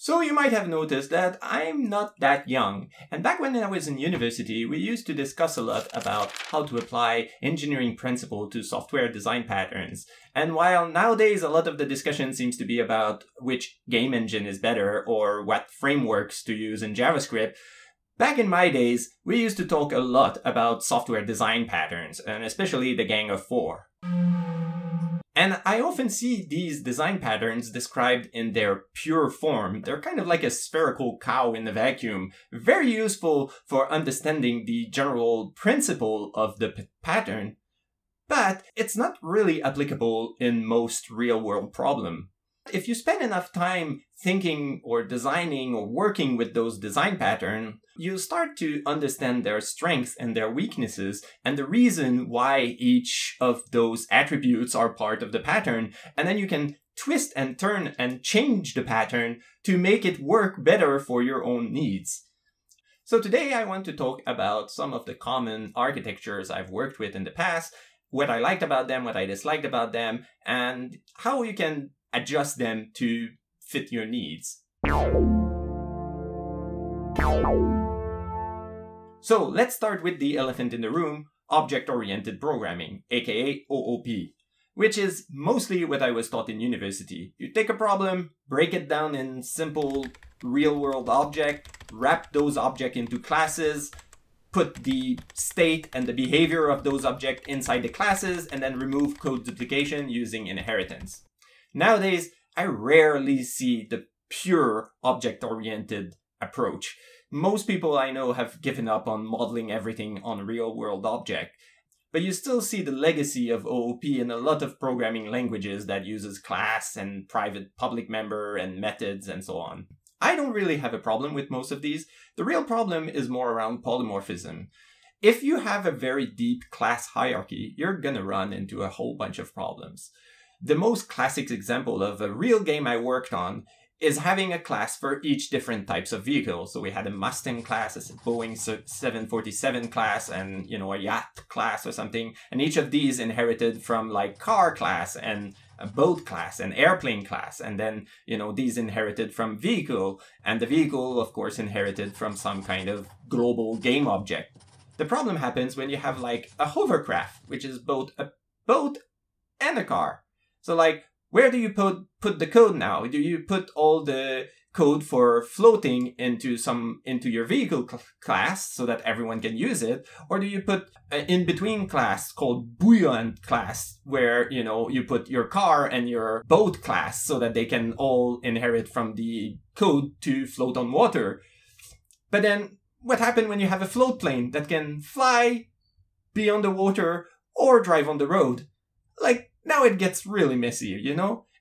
So you might have noticed that I'm not that young, and back when I was in university, we used to discuss a lot about how to apply engineering principles to software design patterns. And while nowadays a lot of the discussion seems to be about which game engine is better or what frameworks to use in JavaScript, back in my days, we used to talk a lot about software design patterns, and especially the Gang of Four. And I often see these design patterns described in their pure form. They're kind of like a spherical cow in the vacuum, very useful for understanding the general principle of the pattern, but it's not really applicable in most real-world problems. If you spend enough time thinking or designing or working with those design patterns, you'll start to understand their strengths and their weaknesses and the reason why each of those attributes are part of the pattern. And then you can twist and turn and change the pattern to make it work better for your own needs. So today I want to talk about some of the common architectures I've worked with in the past, what I liked about them, what I disliked about them, and how you can adjust them to fit your needs. So let's start with the elephant in the room, object-oriented programming, aka OOP, which is mostly what I was taught in university. You take a problem, break it down in simple real-world objects, wrap those objects into classes, put the state and the behavior of those objects inside the classes, and then remove code duplication using inheritance. Nowadays, I rarely see the pure object-oriented approach. Most people I know have given up on modeling everything on real-world object, but you still see the legacy of OOP in a lot of programming languages that uses class and private public member and methods and so on. I don't really have a problem with most of these. The real problem is more around polymorphism. If you have a very deep class hierarchy, you're gonna run into a whole bunch of problems. The most classic example of a real game I worked on is having a class for each different types of vehicles. So we had a Mustang class, a Boeing 747 class, and a yacht class or something. And each of these inherited from like car class and a boat class and airplane class. And then, these inherited from vehicle, and the vehicle of course inherited from some kind of global game object. The problem happens when you have like a hovercraft, which is both a boat and a car. So like, where do you put the code now? Do you put all the code for floating into your vehicle class so that everyone can use it? Or do you put an in-between class called buoyant class where, you put your car and your boat class so that they can all inherit from the code to float on water? But then what happens when you have a float plane that can fly, be on the water, or drive on the road? Like, now it gets really messy,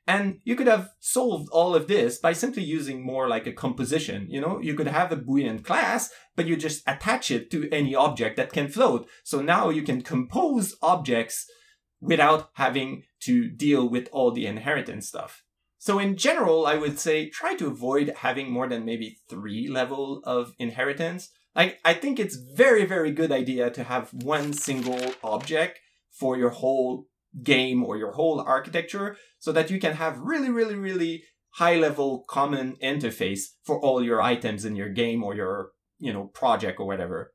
And you could have solved all of this by simply using more like a composition, You could have a buoyant class, but you just attach it to any object that can float. So now you can compose objects without having to deal with all the inheritance stuff. So in general, I would say try to avoid having more than maybe 3 levels of inheritance. Like, I think it's very, very good idea to have one single object for your whole game or your whole architecture so that you can have really, really, really high-level common interface for all your items in your game or your, project or whatever.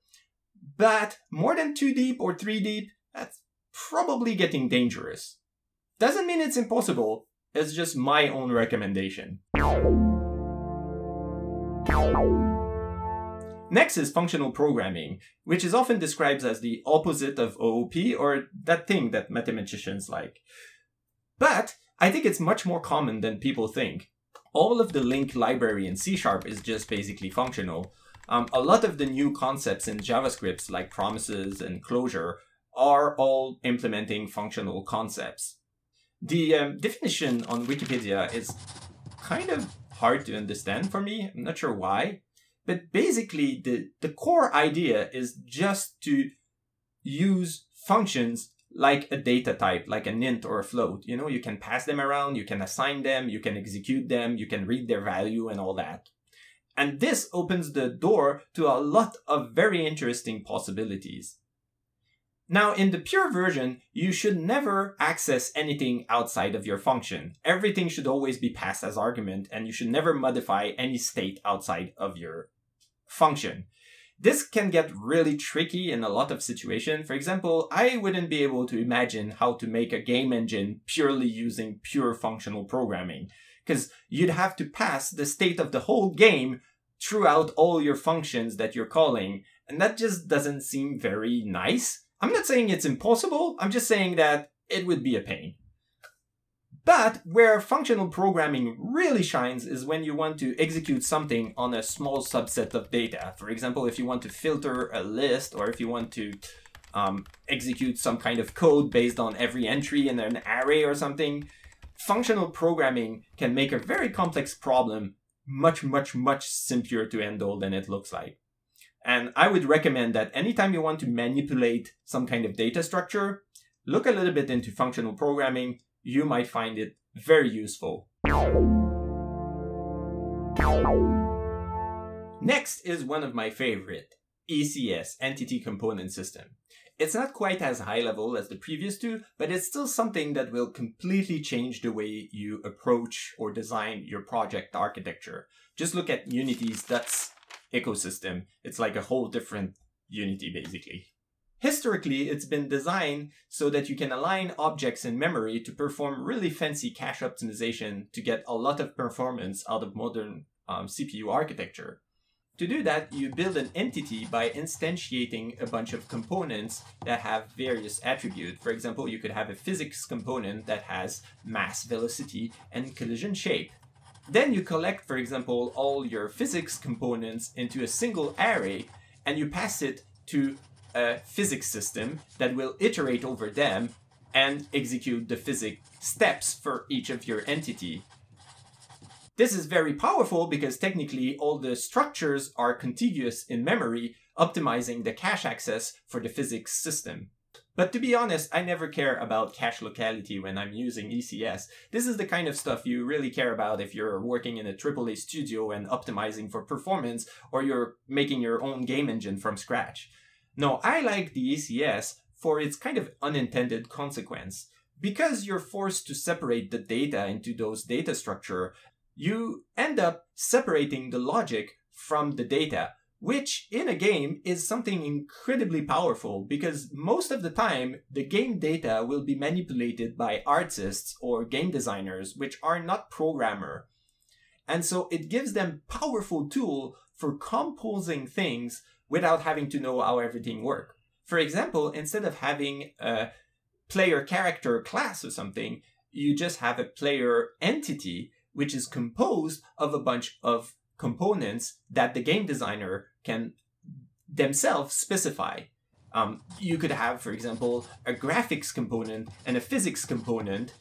But more than 2 deep or 3 deep, that's probably getting dangerous. Doesn't mean it's impossible, it's just my own recommendation. Next is functional programming, which is often described as the opposite of OOP or that thing that mathematicians like. But I think it's much more common than people think. All of the LINQ library in C# is just basically functional. A lot of the new concepts in JavaScript like promises and closure are all implementing functional concepts. The definition on Wikipedia is kind of hard to understand for me, I'm not sure why. But basically, the core idea is just to use functions like a data type, like an int or a float. You can pass them around, you can assign them, you can execute them, you can read their value and all that. And this opens the door to a lot of very interesting possibilities. Now, in the pure version, you should never access anything outside of your function. Everything should always be passed as argument, and you should never modify any state outside of your function. This can get really tricky in a lot of situations. For example, I wouldn't be able to imagine how to make a game engine purely using pure functional programming, because you'd have to pass the state of the whole game throughout all your functions that you're calling, and that just doesn't seem very nice. I'm not saying it's impossible, I'm just saying that it would be a pain. But where functional programming really shines is when you want to execute something on a small subset of data. For example, if you want to filter a list, or if you want to execute some kind of code based on every entry in an array or something, functional programming can make a very complex problem much, much, much simpler to handle than it looks like. And I would recommend that anytime you want to manipulate some kind of data structure, look a little bit into functional programming. You might find it very useful. Next is one of my favorite, ECS, Entity Component System. It's not quite as high level as the previous two, but it's still something that will completely change the way you approach or design your project architecture. Just look at Unity's Dots ecosystem. It's like a whole different Unity, basically. Historically, it's been designed so that you can align objects in memory to perform really fancy cache optimization to get a lot of performance out of modern CPU architecture. To do that, you build an entity by instantiating a bunch of components that have various attributes. For example, you could have a physics component that has mass, velocity, and collision shape. Then you collect, for example, all your physics components into a single array, and you pass it to a physics system that will iterate over them and execute the physics steps for each of your entity. This is very powerful because technically all the structures are contiguous in memory, optimizing the cache access for the physics system. But to be honest, I never care about cache locality when I'm using ECS. This is the kind of stuff you really care about if you're working in a AAA studio and optimizing for performance, or you're making your own game engine from scratch. No, I like the ECS for its kind of unintended consequence. Because you're forced to separate the data into those data structures, you end up separating the logic from the data, which in a game is something incredibly powerful, because most of the time the game data will be manipulated by artists or game designers, which are not programmers. And so it gives them a powerful tool for composing things without having to know how everything works. For example, instead of having a player character class or something, you just have a player entity, which is composed of a bunch of components that the game designer can themselves specify. You could have, for example, a graphics component and a physics component,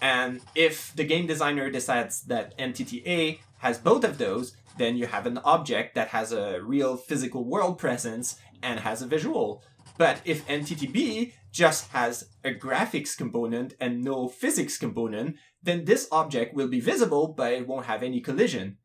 and if the game designer decides that entity A has both of those, then you have an object that has a real physical world presence and has a visual. But if entity B just has a graphics component and no physics component, then this object will be visible, but it won't have any collision.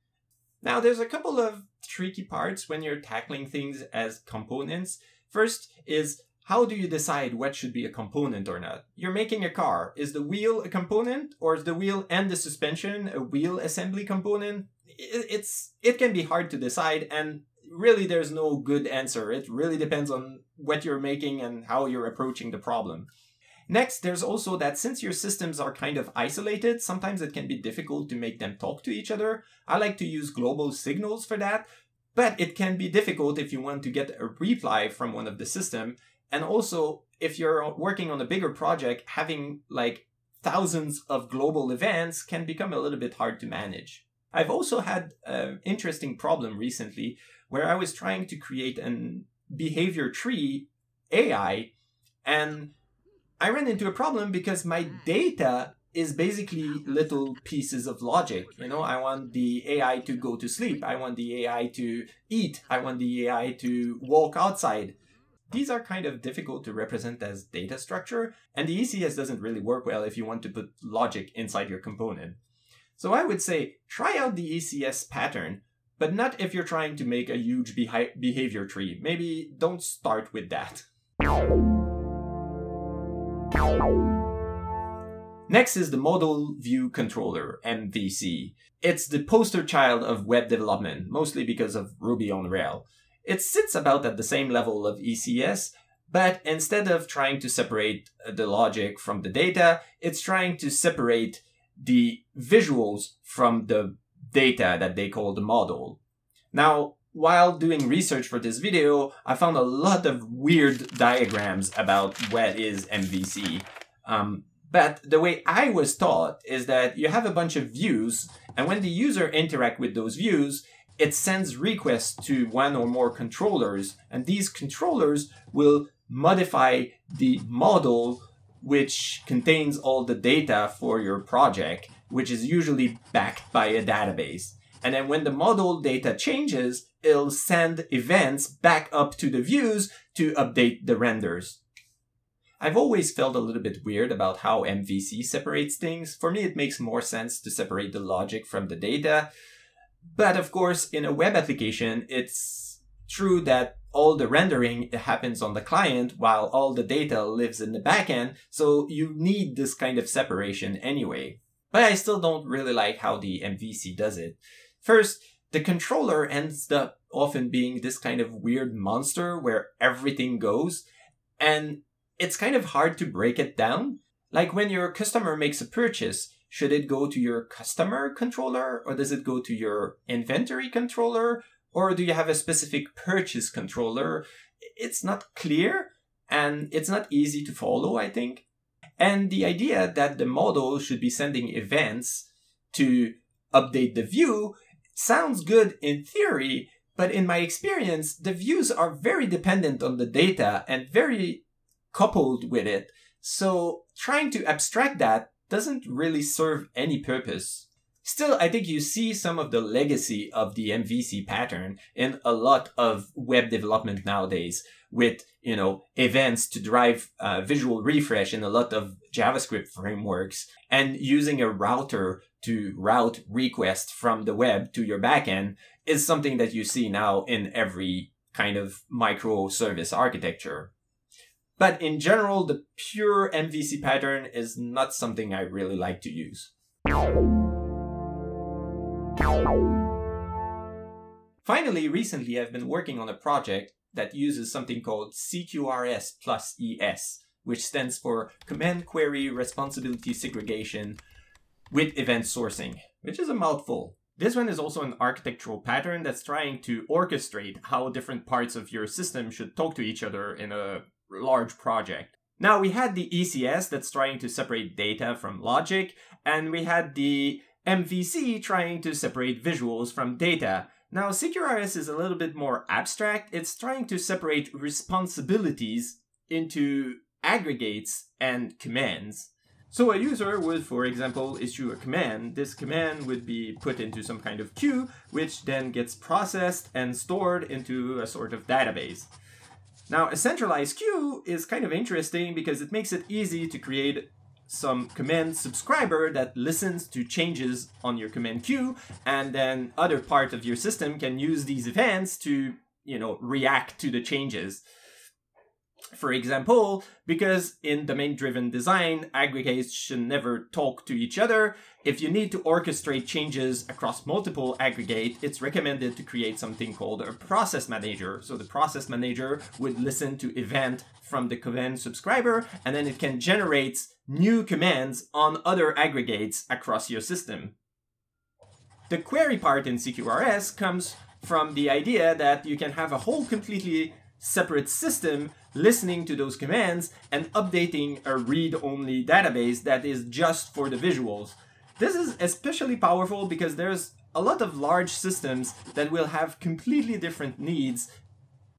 Now, there's a couple of tricky parts when you're tackling things as components. First is, how do you decide what should be a component or not? You're making a car. Is the wheel a component, or is the wheel and the suspension a wheel assembly component? It can be hard to decide, and really there's no good answer. It really depends on what you're making and how you're approaching the problem. Next, there's also that since your systems are kind of isolated, sometimes it can be difficult to make them talk to each other. I like to use global signals for that, but it can be difficult if you want to get a reply from one of the system. And also, if you're working on a bigger project, having like thousands of global events can become a little bit hard to manage. I've also had an interesting problem recently where I was trying to create a behavior tree AI, and I ran into a problem because my data is basically little pieces of logic. You know, I want the AI to go to sleep. I want the AI to eat. I want the AI to walk outside. These are kind of difficult to represent as data structure, and the ECS doesn't really work well if you want to put logic inside your component. So I would say try out the ECS pattern, but not if you're trying to make a huge behavior tree. Maybe don't start with that. Next is the Model View Controller, MVC. It's the poster child of web development, mostly because of Ruby on Rails. It sits about at the same level of ECS, but instead of trying to separate the logic from the data, it's trying to separate the visuals from the data that they call the model. Now, while doing research for this video, I found a lot of weird diagrams about what is MVC. But the way I was taught is that you have a bunch of views, and when the user interacts with those views, it sends requests to one or more controllers, and these controllers will modify the model which contains all the data for your project, which is usually backed by a database. And then when the model data changes, it'll send events back up to the views to update the renders. I've always felt a little bit weird about how MVC separates things. For me, it makes more sense to separate the logic from the data. But of course, in a web application, it's true that all the rendering happens on the client while all the data lives in the backend, so you need this kind of separation anyway. But I still don't really like how the MVC does it. First, the controller ends up often being this kind of weird monster where everything goes, and it's kind of hard to break it down. Like when your customer makes a purchase, should it go to your customer controller, or does it go to your inventory controller, or do you have a specific purchase controller? It's not clear, and it's not easy to follow, I think. And the idea that the model should be sending events to update the view sounds good in theory, but in my experience, the views are very dependent on the data and very coupled with it. So trying to abstract that doesn't really serve any purpose. Still, I think you see some of the legacy of the MVC pattern in a lot of web development nowadays with, events to drive visual refresh in a lot of JavaScript frameworks and using a router to route requests from the web to your backend is something that you see now in every kind of microservice architecture. But in general, the pure MVC pattern is not something I really like to use. Finally, recently I've been working on a project that uses something called CQRS plus ES, which stands for Command Query Responsibility Segregation with Event Sourcing, which is a mouthful. This one is also an architectural pattern that's trying to orchestrate how different parts of your system should talk to each other in a large project. Now we had the ECS that's trying to separate data from logic, and we had the MVC trying to separate visuals from data. Now CQRS is a little bit more abstract. It's trying to separate responsibilities into aggregates and commands. So a user would, for example, issue a command. This command would be put into some kind of queue, which then gets processed and stored into a sort of database. Now, a centralized queue is kind of interesting because it makes it easy to create some command subscriber that listens to changes on your command queue, and then other parts of your system can use these events to, react to the changes. For example, because in domain-driven design, aggregates should never talk to each other, if you need to orchestrate changes across multiple aggregates, it's recommended to create something called a process manager. So the process manager would listen to event from the command subscriber, and then it can generate new commands on other aggregates across your system. The query part in CQRS comes from the idea that you can have a whole completely separate system listening to those commands and updating a read-only database that is just for the visuals. This is especially powerful because there's a lot of large systems that will have completely different needs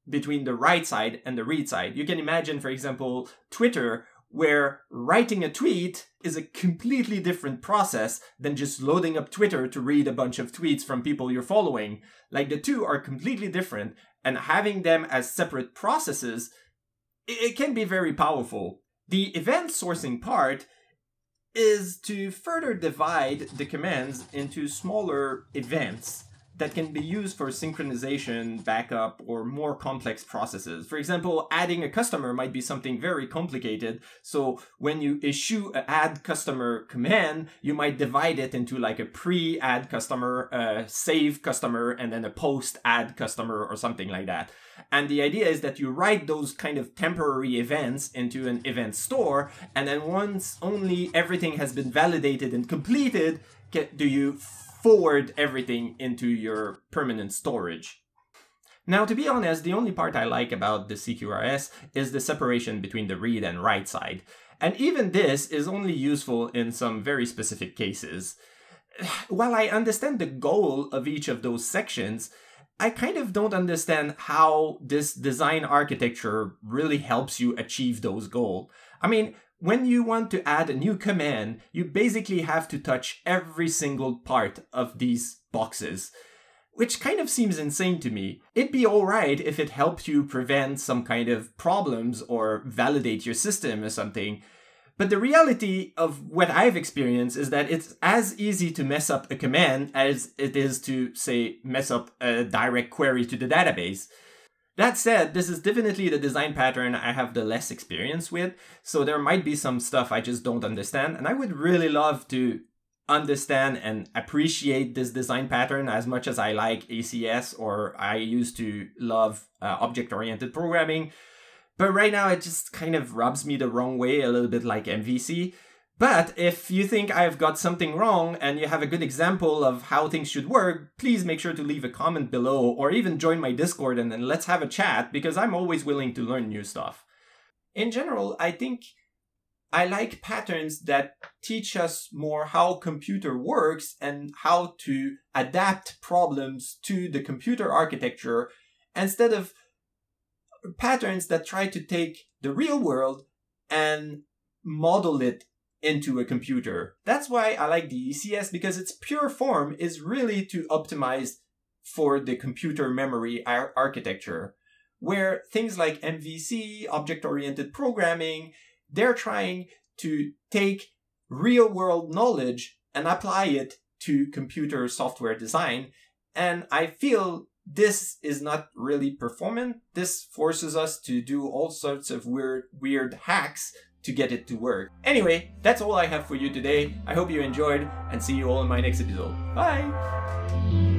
between the write side and the read side. You can imagine, for example, Twitter, where writing a tweet is a completely different process than just loading up Twitter to read a bunch of tweets from people you're following. Like, the two are completely different, and having them as separate processes, it can be very powerful. The event sourcing part is to further divide the commands into smaller events that can be used for synchronization, backup, or more complex processes. For example, adding a customer might be something very complicated. So when you issue an add customer command, you might divide it into like a pre-add customer, a save customer, and then a post-add customer or something like that. And the idea is that you write those kind of temporary events into an event store, and then once only everything has been validated and completed, do you forward everything into your permanent storage. Now, to be honest, the only part I like about the CQRS is the separation between the read and write side. And even this is only useful in some very specific cases. While I understand the goal of each of those sections, I kind of don't understand how this design architecture really helps you achieve those goals. I mean, when you want to add a new command, you basically have to touch every single part of these boxes, which kind of seems insane to me. It'd be alright if it helped you prevent some kind of problems or validate your system or something, but the reality of what I've experienced is that it's as easy to mess up a command as it is to, say, mess up a direct query to the database. That said, this is definitely the design pattern I have the less experience with, so there might be some stuff I just don't understand, and I would really love to understand and appreciate this design pattern as much as I like ACS or I used to love object-oriented programming, but right now it just kind of rubs me the wrong way, a little bit like MVC. But if you think I've got something wrong and you have a good example of how things should work, please make sure to leave a comment below or even join my Discord and then let's have a chat, because I'm always willing to learn new stuff. In general, I think I like patterns that teach us more how computer works and how to adapt problems to the computer architecture, instead of patterns that try to take the real world and model it into a computer. That's why I like the ECS, because its pure form is really to optimize for the computer memory architecture, where things like MVC, object-oriented programming, they're trying to take real-world knowledge and apply it to computer software design. And I feel this is not really performant. This forces us to do all sorts of weird hacks to get it to work. Anyway, that's all I have for you today. I hope you enjoyed, and see you all in my next episode. Bye!